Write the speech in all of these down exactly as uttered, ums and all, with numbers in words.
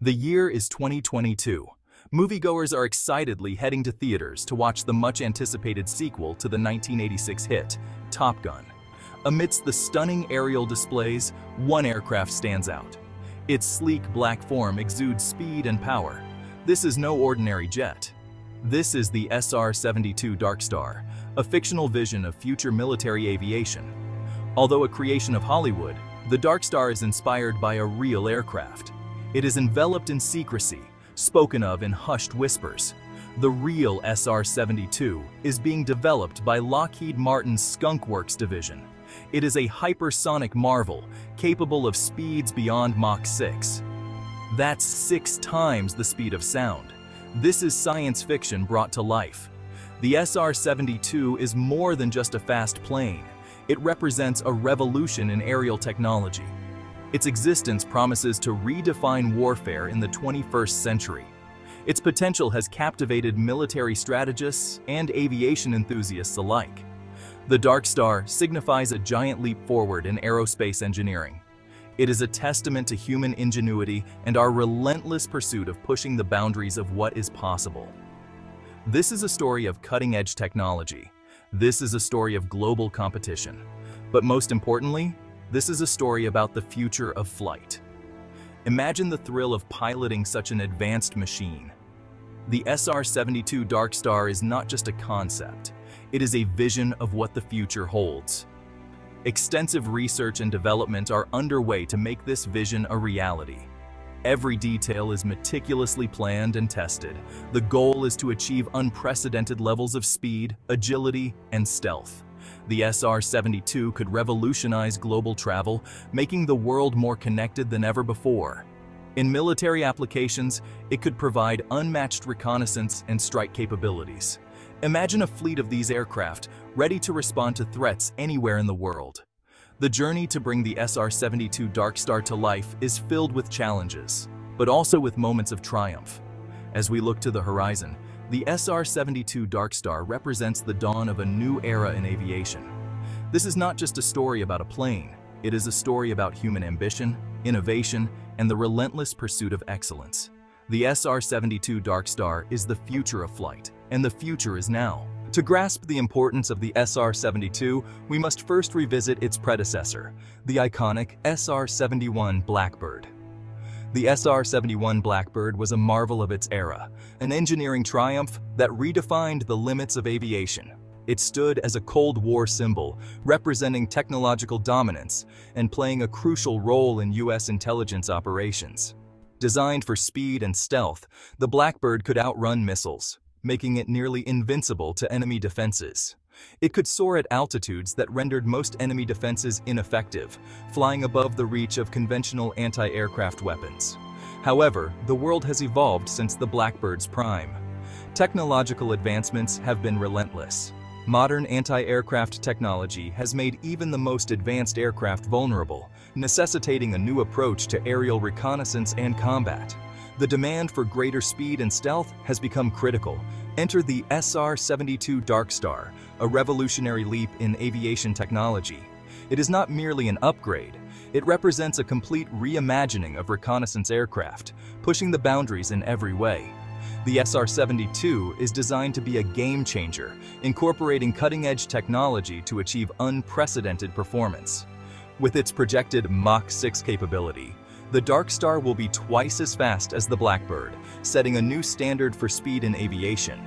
The year is twenty twenty-two. Moviegoers are excitedly heading to theaters to watch the much-anticipated sequel to the nineteen eighty-six hit, Top Gun. Amidst the stunning aerial displays, one aircraft stands out. Its sleek black form exudes speed and power. This is no ordinary jet. This is the S R seventy-two Darkstar, a fictional vision of future military aviation. Although a creation of Hollywood, the Darkstar is inspired by a real aircraft. It is enveloped in secrecy, spoken of in hushed whispers. The real S R seventy-two is being developed by Lockheed Martin's Skunk Works division. It is a hypersonic marvel, capable of speeds beyond Mach six. That's six times the speed of sound. This is science fiction brought to life. The S R seventy-two is more than just a fast plane. It represents a revolution in aerial technology. Its existence promises to redefine warfare in the twenty-first century. Its potential has captivated military strategists and aviation enthusiasts alike. The Darkstar signifies a giant leap forward in aerospace engineering. It is a testament to human ingenuity and our relentless pursuit of pushing the boundaries of what is possible. This is a story of cutting-edge technology. This is a story of global competition. But most importantly, this is a story about the future of flight. Imagine the thrill of piloting such an advanced machine. The S R seventy-two Darkstar is not just a concept. It is a vision of what the future holds. Extensive research and development are underway to make this vision a reality. Every detail is meticulously planned and tested. The goal is to achieve unprecedented levels of speed, agility, and stealth. The S R seventy-two could revolutionize global travel, making the world more connected than ever before. In military applications, it could provide unmatched reconnaissance and strike capabilities. Imagine a fleet of these aircraft, ready to respond to threats anywhere in the world. The journey to bring the S R seventy-two Darkstar to life is filled with challenges, but also with moments of triumph. As we look to the horizon, the S R seventy-two Darkstar represents the dawn of a new era in aviation. This is not just a story about a plane, it is a story about human ambition, innovation, and the relentless pursuit of excellence. The S R seventy-two Darkstar is the future of flight, and the future is now. To grasp the importance of the S R seventy-two, we must first revisit its predecessor, the iconic S R seventy-one Blackbird. The S R seventy-one Blackbird was a marvel of its era, an engineering triumph that redefined the limits of aviation. It stood as a Cold War symbol, representing technological dominance and playing a crucial role in U S intelligence operations. Designed for speed and stealth, the Blackbird could outrun missiles, making it nearly invincible to enemy defenses. It could soar at altitudes that rendered most enemy defenses ineffective, flying above the reach of conventional anti-aircraft weapons. However, the world has evolved since the Blackbird's prime. Technological advancements have been relentless. Modern anti-aircraft technology has made even the most advanced aircraft vulnerable, necessitating a new approach to aerial reconnaissance and combat. The demand for greater speed and stealth has become critical. Enter the S R seventy-two Darkstar, a revolutionary leap in aviation technology. It is not merely an upgrade, it represents a complete reimagining of reconnaissance aircraft, pushing the boundaries in every way. The S R seventy-two is designed to be a game changer, incorporating cutting-edge technology to achieve unprecedented performance. With its projected Mach six capability, the Darkstar will be twice as fast as the Blackbird, setting a new standard for speed in aviation.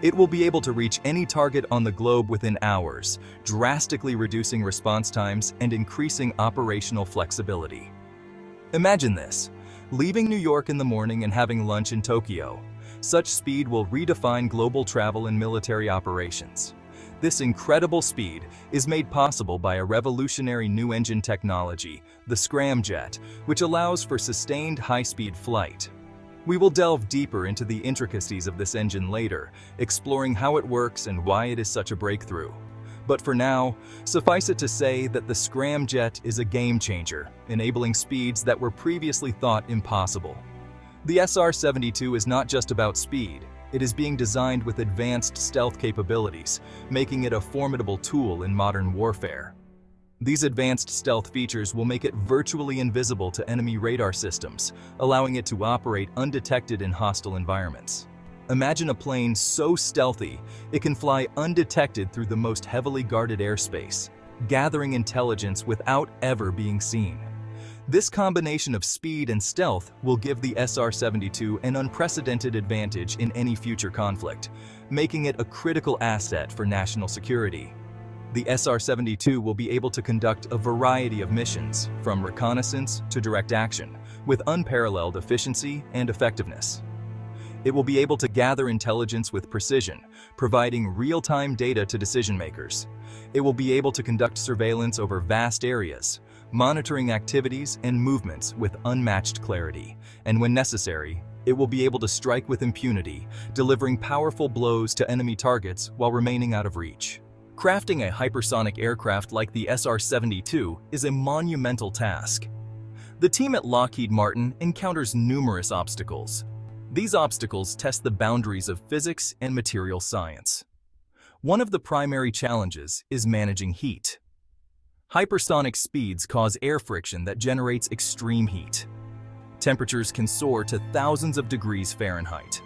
It will be able to reach any target on the globe within hours, drastically reducing response times and increasing operational flexibility. Imagine this: leaving New York in the morning and having lunch in Tokyo. Such speed will redefine global travel and military operations. This incredible speed is made possible by a revolutionary new engine technology, the scramjet, which allows for sustained high-speed flight. We will delve deeper into the intricacies of this engine later, exploring how it works and why it is such a breakthrough. But for now, suffice it to say that the scramjet is a game-changer, enabling speeds that were previously thought impossible. The S R seventy-two is not just about speed. It is being designed with advanced stealth capabilities, making it a formidable tool in modern warfare. These advanced stealth features will make it virtually invisible to enemy radar systems, allowing it to operate undetected in hostile environments. Imagine a plane so stealthy, it can fly undetected through the most heavily guarded airspace, gathering intelligence without ever being seen. This combination of speed and stealth will give the S R seventy-two an unprecedented advantage in any future conflict, making it a critical asset for national security. The S R seventy-two will be able to conduct a variety of missions, from reconnaissance to direct action, with unparalleled efficiency and effectiveness. It will be able to gather intelligence with precision, providing real-time data to decision-makers. It will be able to conduct surveillance over vast areas, monitoring activities and movements with unmatched clarity, and when necessary, it will be able to strike with impunity, delivering powerful blows to enemy targets while remaining out of reach. Crafting a hypersonic aircraft like the S R seventy-two is a monumental task. The team at Lockheed Martin encounters numerous obstacles. These obstacles test the boundaries of physics and material science. One of the primary challenges is managing heat. Hypersonic speeds cause air friction that generates extreme heat. Temperatures can soar to thousands of degrees Fahrenheit.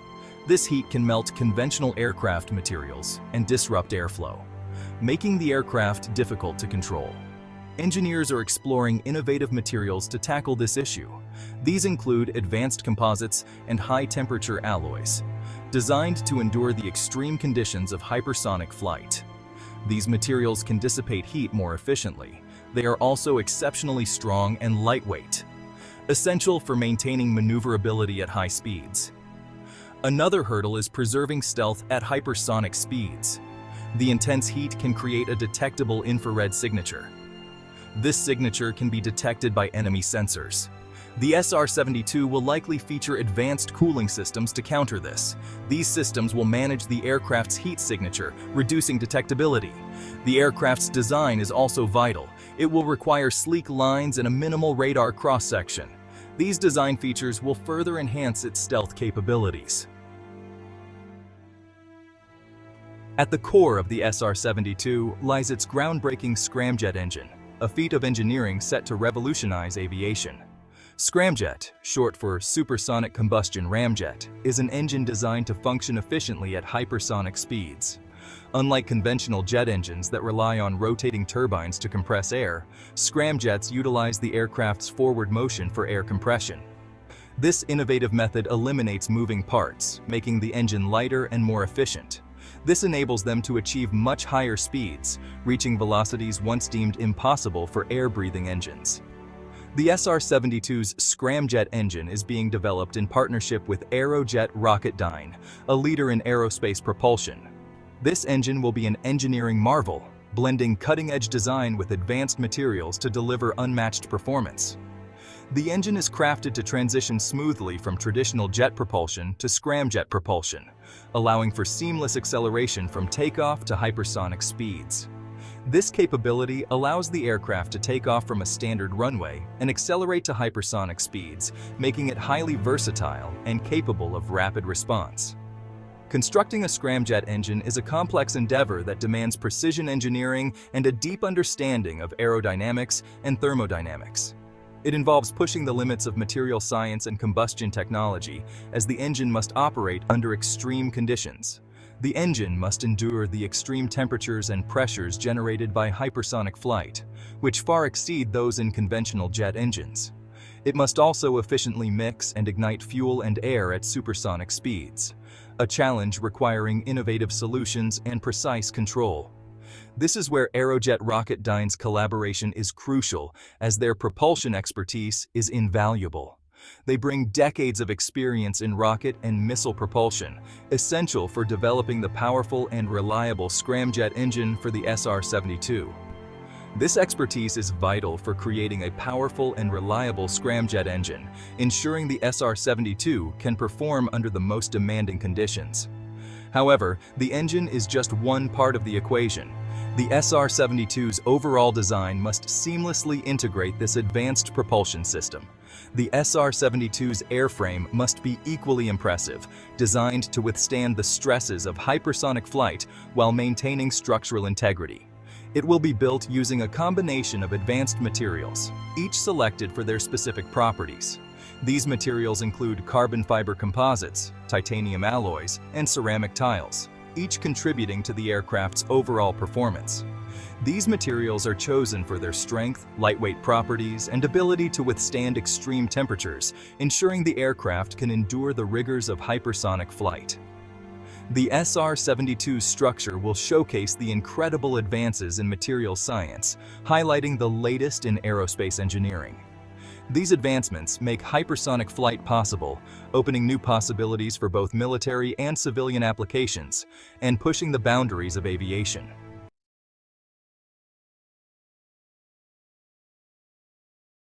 This heat can melt conventional aircraft materials and disrupt airflow, making the aircraft difficult to control. Engineers are exploring innovative materials to tackle this issue. These include advanced composites and high-temperature alloys, designed to endure the extreme conditions of hypersonic flight. These materials can dissipate heat more efficiently. They are also exceptionally strong and lightweight, essential for maintaining maneuverability at high speeds. Another hurdle is preserving stealth at hypersonic speeds. The intense heat can create a detectable infrared signature. This signature can be detected by enemy sensors. The S R seventy-two will likely feature advanced cooling systems to counter this. These systems will manage the aircraft's heat signature, reducing detectability. The aircraft's design is also vital. It will require sleek lines and a minimal radar cross-section. These design features will further enhance its stealth capabilities. At the core of the S R seventy-two lies its groundbreaking scramjet engine, a feat of engineering set to revolutionize aviation. Scramjet, short for supersonic combustion ramjet, is an engine designed to function efficiently at hypersonic speeds. Unlike conventional jet engines that rely on rotating turbines to compress air, scramjets utilize the aircraft's forward motion for air compression. This innovative method eliminates moving parts, making the engine lighter and more efficient. This enables them to achieve much higher speeds, reaching velocities once deemed impossible for air-breathing engines. The S R seventy-two's scramjet engine is being developed in partnership with Aerojet Rocketdyne, a leader in aerospace propulsion. This engine will be an engineering marvel, blending cutting-edge design with advanced materials to deliver unmatched performance. The engine is crafted to transition smoothly from traditional jet propulsion to scramjet propulsion, allowing for seamless acceleration from takeoff to hypersonic speeds. This capability allows the aircraft to take off from a standard runway and accelerate to hypersonic speeds, making it highly versatile and capable of rapid response. Constructing a scramjet engine is a complex endeavor that demands precision engineering and a deep understanding of aerodynamics and thermodynamics. It involves pushing the limits of material science and combustion technology, as the engine must operate under extreme conditions. The engine must endure the extreme temperatures and pressures generated by hypersonic flight, which far exceed those in conventional jet engines. It must also efficiently mix and ignite fuel and air at supersonic speeds, a challenge requiring innovative solutions and precise control. This is where Aerojet Rocketdyne's collaboration is crucial, as their propulsion expertise is invaluable. They bring decades of experience in rocket and missile propulsion, essential for developing the powerful and reliable scramjet engine for the S R seventy-two. This expertise is vital for creating a powerful and reliable scramjet engine, ensuring the S R seventy-two can perform under the most demanding conditions. However, the engine is just one part of the equation. The S R seventy-two's overall design must seamlessly integrate this advanced propulsion system. The S R seventy-two's airframe must be equally impressive, designed to withstand the stresses of hypersonic flight while maintaining structural integrity. It will be built using a combination of advanced materials, each selected for their specific properties. These materials include carbon fiber composites, titanium alloys, and ceramic tiles, each contributing to the aircraft's overall performance. These materials are chosen for their strength, lightweight properties, and ability to withstand extreme temperatures, ensuring the aircraft can endure the rigors of hypersonic flight. The S R seventy-two's structure will showcase the incredible advances in material science, highlighting the latest in aerospace engineering. These advancements make hypersonic flight possible, opening new possibilities for both military and civilian applications, and pushing the boundaries of aviation.